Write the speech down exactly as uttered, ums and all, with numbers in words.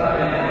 Amen.